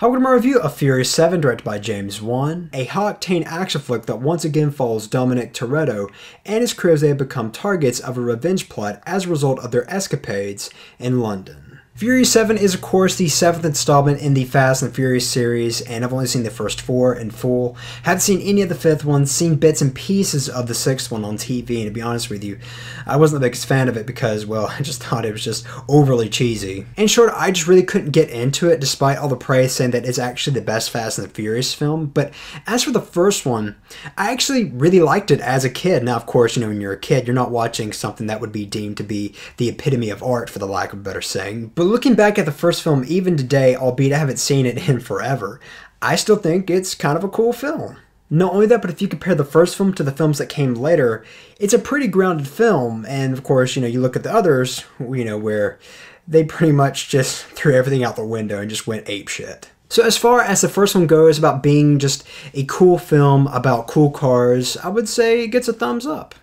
How can I review a Furious 7 directed by James Wan, a high-octane action flick that once again follows Dominic Toretto and his crew as they have become targets of a revenge plot as a result of their escapades in London. Furious 7 is of course the 7th installment in the Fast and Furious series, and I've only seen the first 4 in full. Haven't seen any of the 5th one, seen bits and pieces of the 6th one on TV, and to be honest with you, I wasn't the biggest fan of it because, well, I just thought it was just overly cheesy. In short, I just really couldn't get into it despite all the praise saying that it's actually the best Fast and the Furious film. But as for the first one, I actually really liked it as a kid. Now, of course, you know, when you're a kid, you're not watching something that would be deemed to be the epitome of art, for the lack of a better saying. But looking back at the first film, even today, albeit I haven't seen it in forever, I still think it's kind of a cool film. Not only that, but if you compare the first film to the films that came later, it's a pretty grounded film. And of course, you know, you look at the others, you know, where they pretty much just threw everything out the window and just went apeshit. So as far as the first one goes about being just a cool film about cool cars, I would say it gets a thumbs up.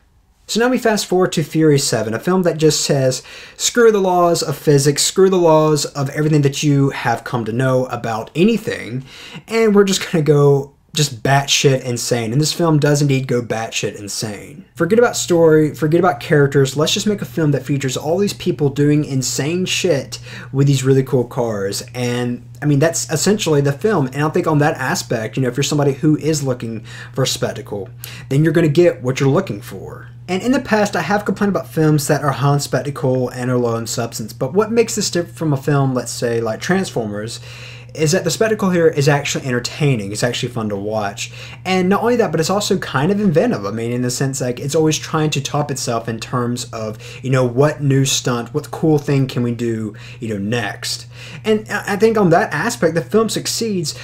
So now we fast forward to Furious 7, a film that just says, screw the laws of physics, screw the laws of everything that you have come to know about anything, and we're just going to go just batshit insane. And this film does indeed go batshit insane. Forget about story, forget about characters, let's just make a film that features all these people doing insane shit with these really cool cars. And I mean, that's essentially the film, and I think on that aspect, you know, if you're somebody who is looking for spectacle, then you're going to get what you're looking for. And in the past, I have complained about films that are high on spectacle and are low in substance, but what makes this different from a film, let's say, like Transformers, is that the spectacle here is actually entertaining, it's actually fun to watch. And not only that, but it's also kind of inventive. I mean, in the sense, like, it's always trying to top itself in terms of, you know, what new stunt, what cool thing can we do, you know, next. And I think on that aspect, the film succeeds,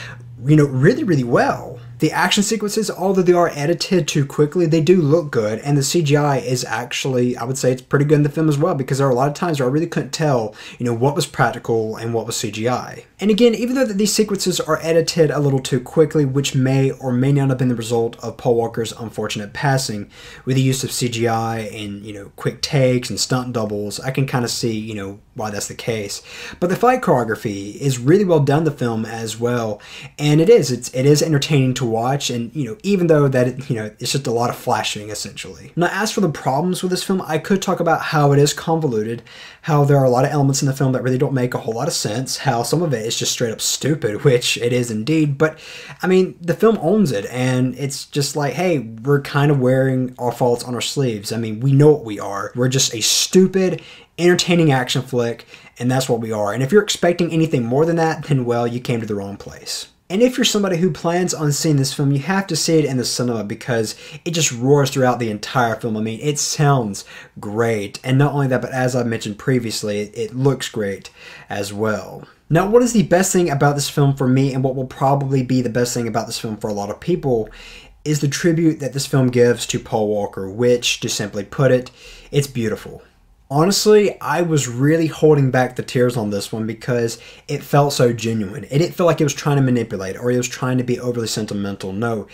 you know, really, really well. The action sequences, although they are edited too quickly, they do look good, and the CGI is actually, I would say, it's pretty good in the film as well, because there are a lot of times where I really couldn't tell, you know, what was practical and what was CGI. And again, even though these sequences are edited a little too quickly, which may or may not have been the result of Paul Walker's unfortunate passing, with the use of CGI and, you know, quick takes and stunt doubles, I can kind of see, you know, why that's the case. But the fight choreography is really well done in the film as well, and it is entertaining to watch, and, you know, even though that it, you know, it's just a lot of flashing essentially. Now, as for the problems with this film, I could talk about how it is convoluted, how there are a lot of elements in the film that really don't make a whole lot of sense, how some of it is just straight up stupid, which it is indeed, but I mean, the film owns it, and it's just like, hey, we're kind of wearing our faults on our sleeves. I mean, we know what we are. We're just a stupid, entertaining action flick, and that's what we are. And if you're expecting anything more than that, then, well, you came to the wrong place. And if you're somebody who plans on seeing this film, you have to see it in the cinema because it just roars throughout the entire film. I mean, it sounds great. And not only that, but as I mentioned previously, it looks great as well. Now, what is the best thing about this film for me, and what will probably be the best thing about this film for a lot of people, is the tribute that this film gives to Paul Walker, which, to simply put it, it's beautiful. Honestly, I was really holding back the tears on this one because it felt so genuine. It didn't feel like it was trying to manipulate or it was trying to be overly sentimental. No,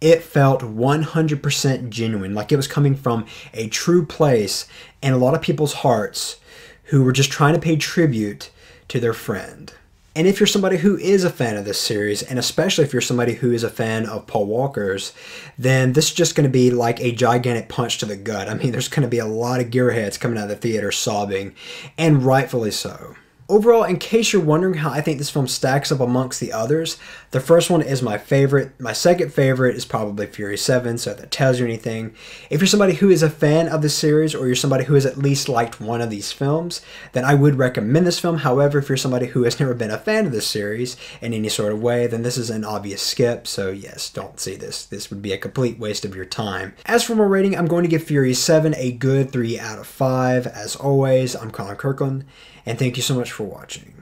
it felt 100% genuine, like it was coming from a true place and a lot of people's hearts who were just trying to pay tribute to their friend. And if you're somebody who is a fan of this series, and especially if you're somebody who is a fan of Paul Walker's, then this is just going to be like a gigantic punch to the gut. I mean, there's going to be a lot of gearheads coming out of the theater sobbing, and rightfully so. Overall, in case you're wondering how I think this film stacks up amongst the others, the first one is my favorite. My second favorite is probably Furious 7, so if that tells you anything. If you're somebody who is a fan of the series, or you're somebody who has at least liked one of these films, then I would recommend this film. However, if you're somebody who has never been a fan of this series in any sort of way, then this is an obvious skip, so yes, don't see this. This would be a complete waste of your time. As for my rating, I'm going to give Furious 7 a good 3 out of 5. As always, I'm Colyn Kirkland, and thank you so much for watching.